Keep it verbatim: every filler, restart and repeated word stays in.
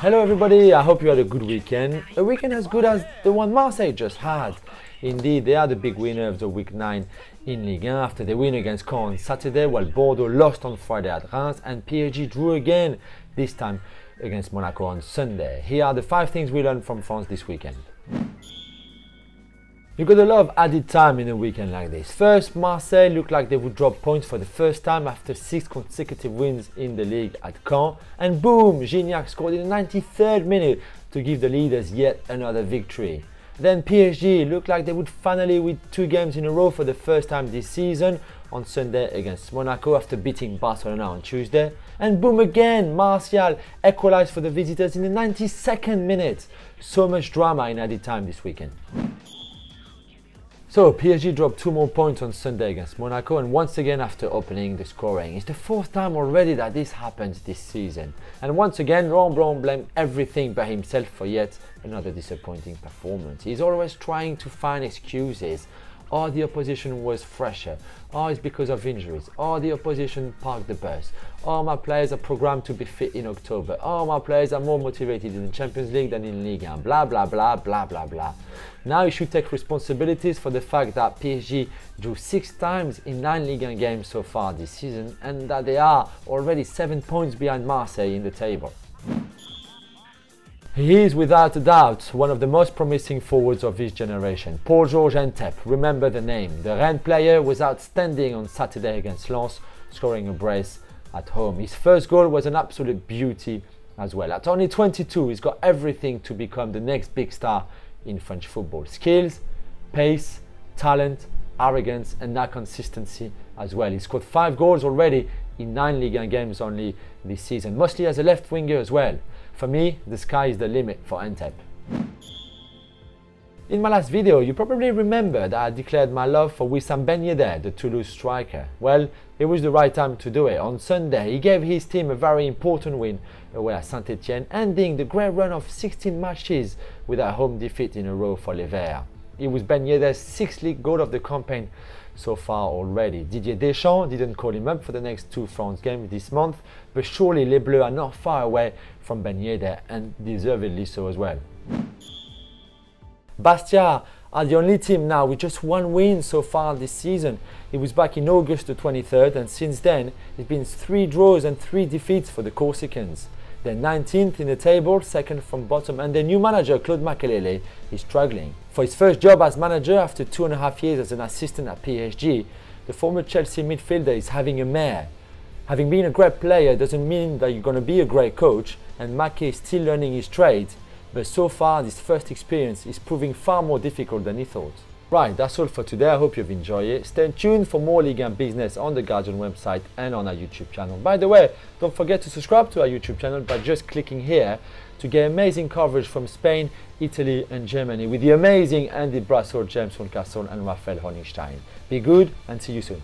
Hello everybody, I hope you had a good weekend. A weekend as good as the one Marseille just had. Indeed, they are the big winner of the week nine in Ligue one after they win against Caen on Saturday, while Bordeaux lost on Friday at Reims and P S G drew again, this time against Monaco on Sunday. Here are the five things we learned from France this weekend. You got a lot of added time in a weekend like this. First, Marseille looked like they would drop points for the first time after six consecutive wins in the league at Caen, and boom, Gignac scored in the ninety-third minute to give the leaders yet another victory. Then P S G looked like they would finally win two games in a row for the first time this season, on Sunday against Monaco after beating Barcelona on Tuesday, and boom again, Martial equalized for the visitors in the ninety-second minute. So much drama in added time this weekend. So P S G dropped two more points on Sunday against Monaco, and once again after opening the scoring. It's the fourth time already that this happens this season. And once again, Laurent Blanc blamed everything but himself for yet another disappointing performance. He's always trying to find excuses. Oh, the opposition was fresher. Oh, it's because of injuries. Oh, the opposition parked the bus. Oh, my players are programmed to be fit in October. Oh, my players are more motivated in the Champions League than in Ligue one. Blah, blah, blah, blah, blah, blah. Now you should take responsibilities for the fact that P S G drew six times in nine Ligue one games so far this season, and that they are already seven points behind Marseille in the table. He is without a doubt one of the most promising forwards of his generation, Paul-Georges Ntep, remember the name. The Rennes player was outstanding on Saturday against Lens, scoring a brace at home. His first goal was an absolute beauty as well. At only twenty-two, he's got everything to become the next big star in French football. Skills, pace, talent, arrogance, and that consistency as well. He scored five goals already in nine Ligue one games only this season, mostly as a left winger as well. For me, the sky is the limit for Ntep. In my last video, you probably remember that I declared my love for Wissam Ben Yedder, the Toulouse striker. Well, it was the right time to do it. On Sunday, he gave his team a very important win away at Saint-Etienne, ending the great run of sixteen matches without home defeat in a row for Les Verts. It was Ben Yedder's sixth league goal of the campaign so far already. Didier Deschamps didn't call him up for the next two France games this month, but surely Les Bleus are not far away from Ben Yedder, and deservedly so as well. Bastia are the only team now with just one win so far this season. It was back in August the twenty-third, and since then it's been three draws and three defeats for the Corsicans. They're nineteenth in the table, second from bottom, and their new manager Claude Makélélé is struggling. For his first job as manager after two and a half years as an assistant at P S G, the former Chelsea midfielder is having a mare. Having been a great player doesn't mean that you're going to be a great coach, and Maké is still learning his trade, but so far this first experience is proving far more difficult than he thought. Right, that's all for today. I hope you've enjoyed it. Stay tuned for more Ligue one business on the Guardian website and on our YouTube channel. By the way, don't forget to subscribe to our YouTube channel by just clicking here to get amazing coverage from Spain, Italy and Germany with the amazing Andy Brassel, James von Kastel and Raphael Honigstein. Be good and see you soon.